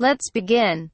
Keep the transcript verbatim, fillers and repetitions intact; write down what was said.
Let's begin.